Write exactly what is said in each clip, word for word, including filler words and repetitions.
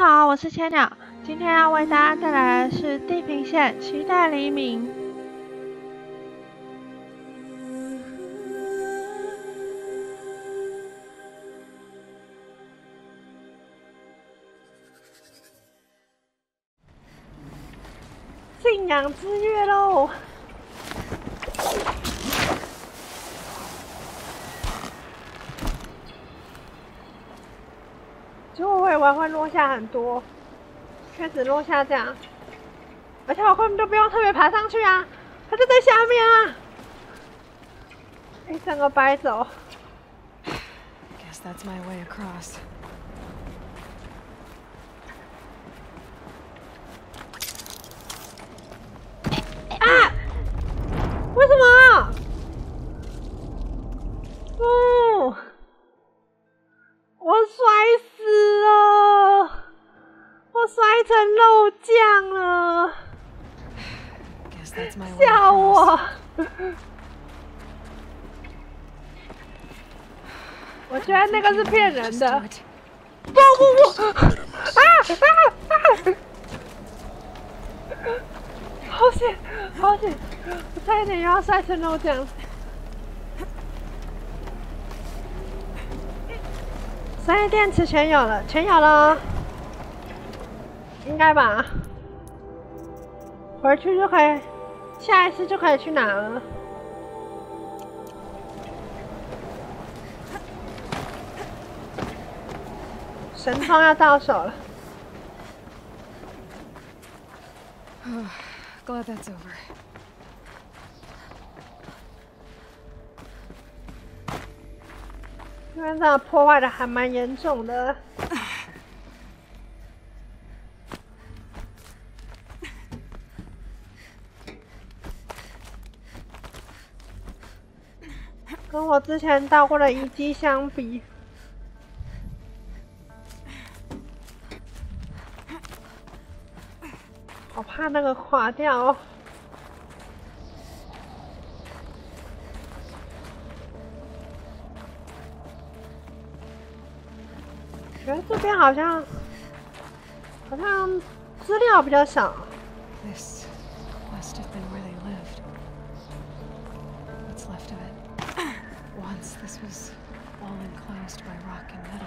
好，我是千鸟，今天要为大家带来的是地平线期待黎明。 信仰之月喽！结果我以为会落下很多，开始落下这样，而且我根本都不用特别爬上去啊，它就在下面啊！哎，整个白走。Guess that's my way across. 吓我！我觉得那个是骗人的。不不不！啊啊啊！好险，好险！我差一点要摔成肉酱。商业电池全有了，全有了，应该吧？回去就可以。 下一次就可以去哪了？神创要到手了。Glad that's over. 因为这样破坏的还蛮严重的。 跟我之前到过的遗迹相比，好怕那个垮掉哦。觉得这边好像好像资料比较少。 This was all enclosed by rock and metal.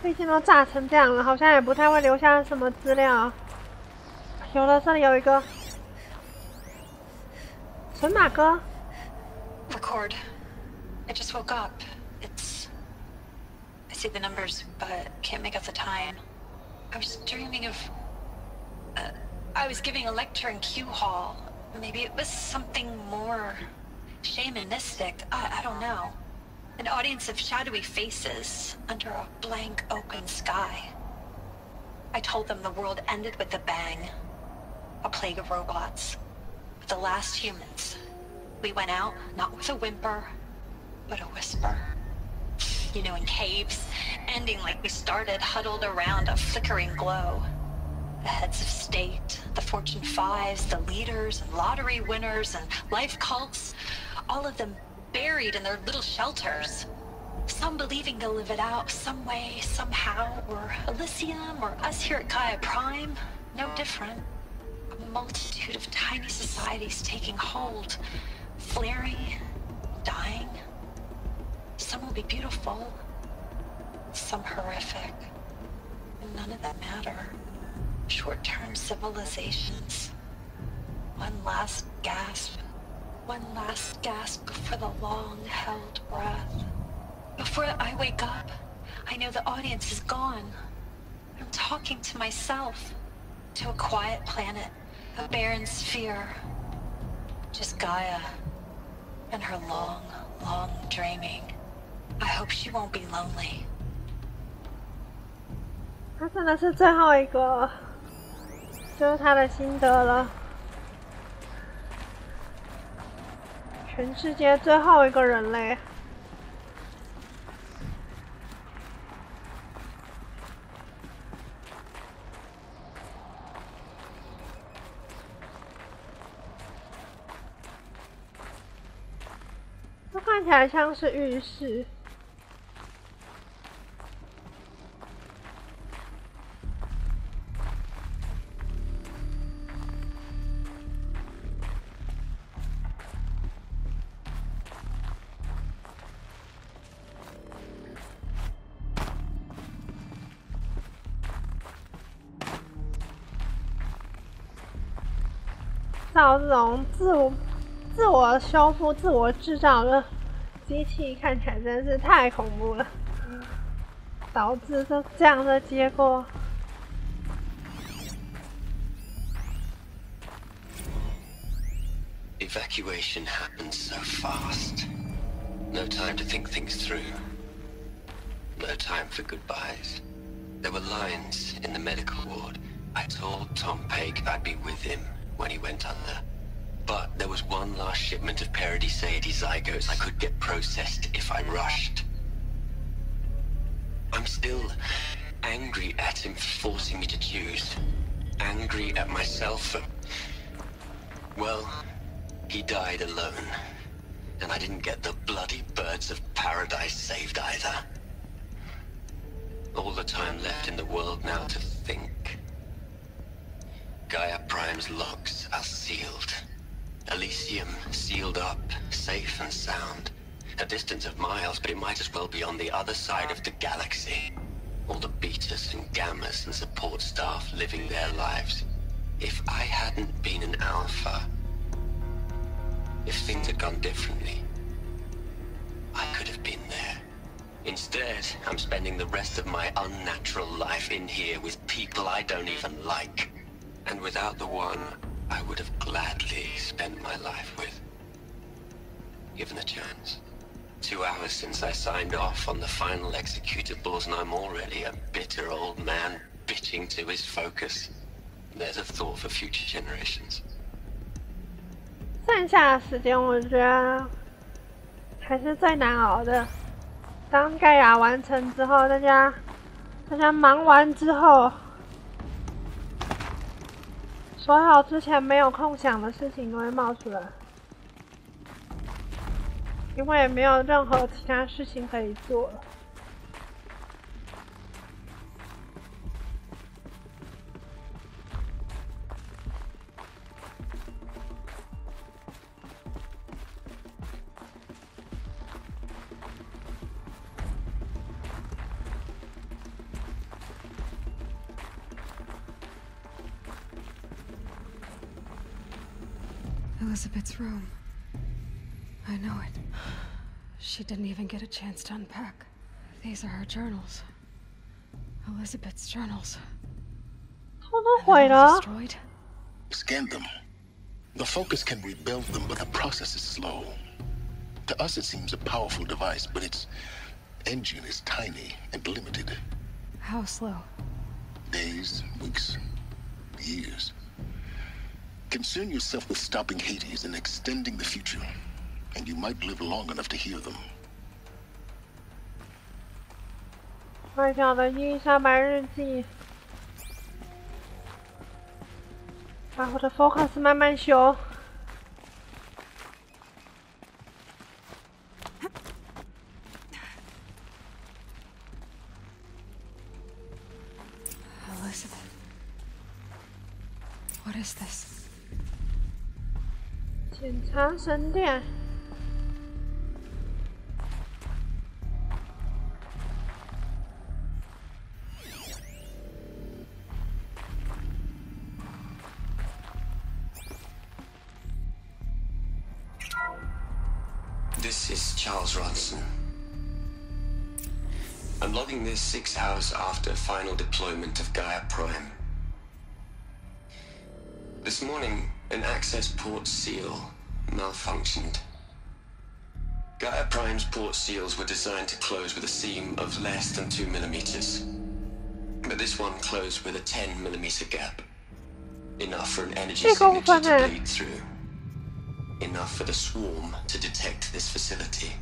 最近都炸成这样了，好像也不太会留下什么资料。有了，这里有一个神马哥。Record. I just woke up. It's. I see the numbers, but can't make up the time. I was dreaming of. Uh, I was giving a lecture in Q Hall. Maybe it was something more shamanistic. I, I don't know. An audience of shadowy faces under a blank open sky. I told them the world ended with a bang. A plague of robots. But the last humans. We went out, not with a whimper, but a whisper. You know, in caves, ending like we started, huddled around a flickering glow. The heads of state, the Fortune Fives, the leaders, and lottery winners, and life cults, all of them buried in their little shelters. Some believing they'll live it out some way, somehow, or Elysium, or us here at Gaia Prime, no different. A multitude of tiny societies taking hold, flaring, dying. Some will be beautiful, some horrific, and none of that matter. Short-term civilizations. One last gasp. One last gasp before the long-held breath. Before I wake up, I know the audience is gone. I'm talking to myself. To a quiet planet. A barren sphere. Just Gaia. And her long, long dreaming. I hope she won't be lonely. 他真的是最后一个。 就是他的心得了，全世界最后一个人类。这看起来像是浴室。造这种自我、自我修复、自我制造的机器，看起来真是太恐怖了，导致这这样的结果。 Evacuation happens so fast. No time to think things through. No time for goodbyes. There were lines in the medical ward. I told Tom Pake I'd be with him when he went under. But there was one last shipment of Paradisaeidae zygotes I could get processed if I rushed. I'm still angry at him for forcing me to choose. Angry at myself for... well... He died alone, and I didn't get the bloody birds of paradise saved either. All the time left in the world now to think. Gaia Prime's locks are sealed. Elysium sealed up, safe and sound. A distance of miles, but it might as well be on the other side of the galaxy. All the betas and gammas and support staff living their lives. If I hadn't been an alpha, if things had gone differently, I could have been there. Instead, I'm spending the rest of my unnatural life in here with people I don't even like. And without the one I would have gladly spent my life with, given the chance. Two hours since I signed off on the final executables, and I'm already a bitter old man bitching to his focus. There's a thought for future generations. 剩下的时间，我觉得还是最难熬的。当盖亚完成之后，大家大家忙完之后，所有之前没有空想的事情都会冒出来，因为没有任何其他事情可以做了。 Elizabeth's room. I know it. She didn't even get a chance to unpack. These are her journals. Elizabeth's journals. Oh, wait up. Scanned them. The focus can rebuild them, but the process is slow. To us, it seems a powerful device, but its engine is tiny and limited. How slow? Days, weeks, years. Concern yourself with stopping Hades and extending the future, and you might live long enough to hear them. I got the new journal. I will focus slowly. Elizabeth, what is this? 检查神殿。This is Charles Robson. I'm logging this six hours after final deployment of Gaia Prime. This morning, an access port seal malfunctioned. Gaia Prime's port seals were designed to close with a seam of less than two millimeters, but this one closed with a ten millimeter gap. Enough for an energy signature to bleed through. Enough for the swarm to detect this facility.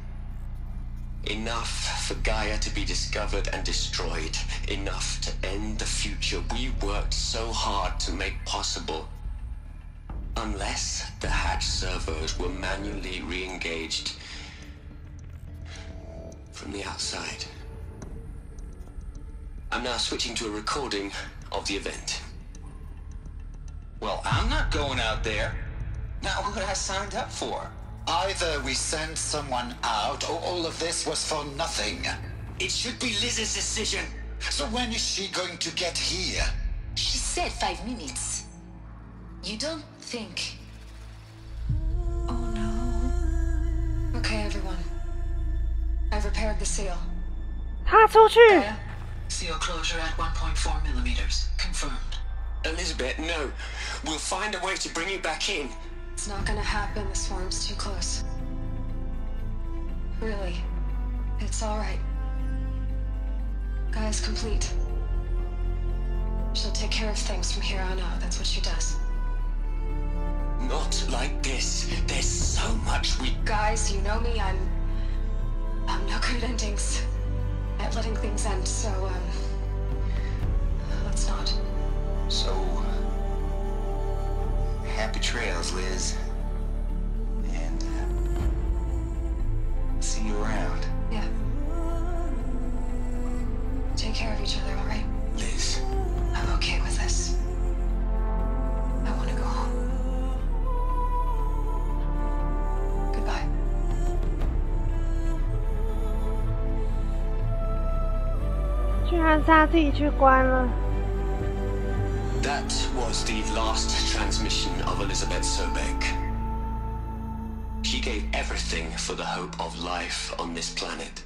Enough for Gaia to be discovered and destroyed. Enough to end the future we worked so hard to make possible. Unless the hatch servos were manually re-engaged from the outside. I'm now switching to a recording of the event. Well, I'm not going out there. Not what I signed up for. Either we send someone out, or all of this was for nothing. It should be Liz's decision. So when is she going to get here? She said five minutes. You don't think the seal. That's all true. Gaia, seal closure at one point four millimeters. Confirmed. Elizabeth, no. We'll find a way to bring you back in. It's not gonna happen. The swarm's too close. Really. It's alright. Gaia's complete. She'll take care of things from here on out. That's what she does. Not like this. There's so much we... Guys, you know me. I'm... I'm no good at endings. At letting things end, so, um... let's not. So... happy trails, Liz. And... Uh, see you around. Yeah. Take care of each other, alright? Liz. I'm okay with this. I want to go home. Goodbye. That was the last transmission of Elizabeth Sobeck. She gave everything for the hope of life on this planet.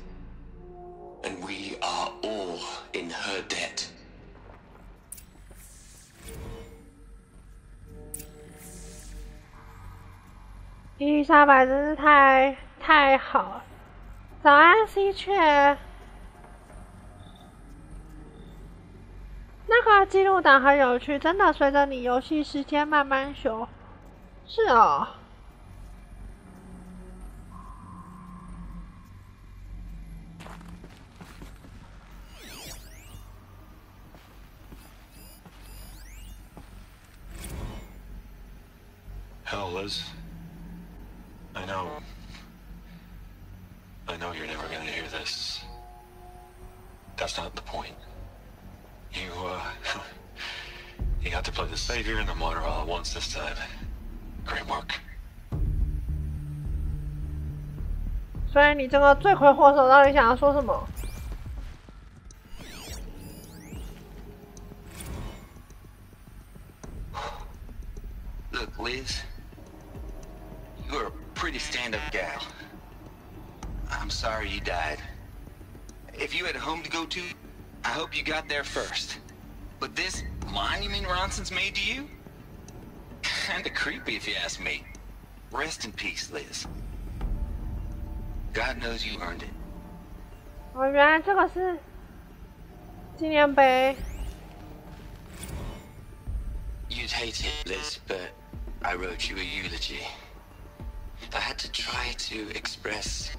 And we are all in her debt.伊丽莎白真是太太好了，早安，C雀。那个记录档很有趣，真的随着你游戏时间慢慢修。是哦。Hello, Liz. I know. I know you're never gonna hear this. That's not the point. You, uh... you got to play the savior and the martyr all at once this time. Great work. 所以你这个罪魁祸首到底想要说什么？ Look, Liz. You're a pretty stand-up gal. I'm sorry you died. If you had a home to go to, I hope you got there first. But this monument Ronson's made to you? Kinda creepy if you ask me. Rest in peace, Liz. God knows you earned it. Oh, 原来这个是纪念碑. You'd hate it, Liz, but I wrote you a eulogy. I had to try to express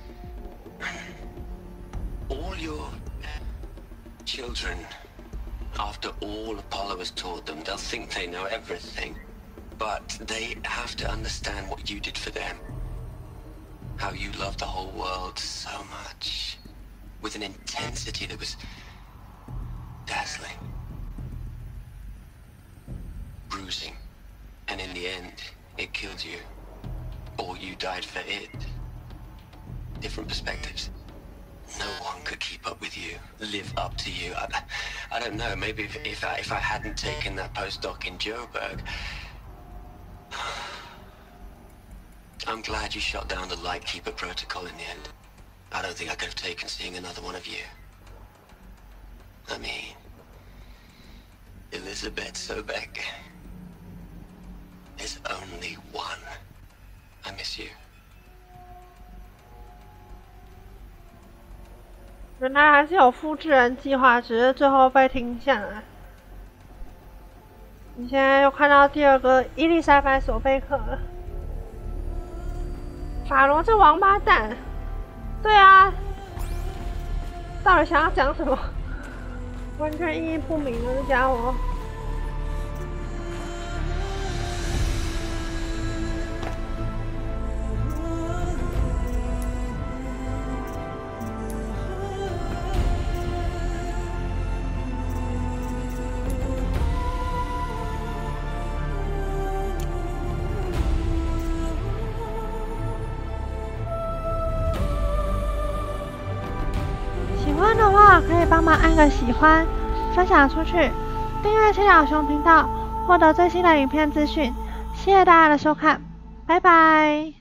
all your children. After all Apollo has taught them, they'll think they know everything. But they have to understand what you did for them. How you loved the whole world so much. With an intensity that was dazzling. Bruising. And in the end, it killed you. Or you died for it. Different perspectives. No one could keep up with you, live up to you. I, I don't know, maybe if, if, I, if I hadn't taken that postdoc in Joburg... I'm glad you shot down the Lightkeeper Protocol in the end. I don't think I could have taken seeing another one of you. I mean... Elizabeth Sobeck... is only one. I miss you. 原来还是有复制人计划，只是最后被停下来。你现在又看到第二个伊丽莎白·索贝克了。法罗这王八蛋！对啊，到底想要讲什么？完全意义不明啊，这家伙。 帮忙按个喜欢，分享出去，订阅七小熊频道，获得最新的影片资讯。谢谢大家的收看，拜拜。